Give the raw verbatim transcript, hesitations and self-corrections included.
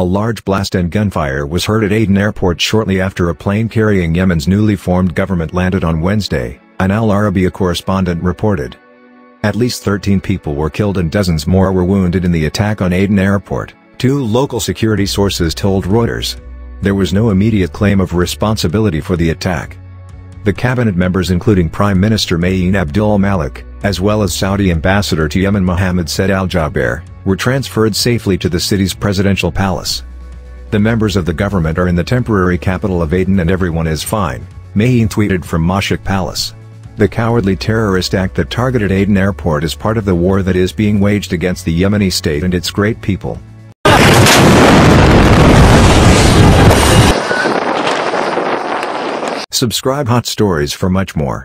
A large blast and gunfire was heard at Aden airport shortly after a plane carrying Yemen's newly formed government landed on Wednesday, an Al Arabiya correspondent reported. At least thirteen people were killed and dozens more were wounded in the attack on Aden airport, two local security sources told Reuters. There was no immediate claim of responsibility for the attack. The cabinet members, including Prime Minister Maeen Abdulmalik, as well as Saudi ambassador to Yemen Mohammed Said al-Jaber, were transferred safely to the city's presidential palace. "The members of the government are in the temporary capital of Aden and everyone is fine," Maeen tweeted from Mashik Palace. The cowardly terrorist act that targeted Aden airport is part of the war that is being waged against the Yemeni state and its great people. Subscribe Hot Stories for much more.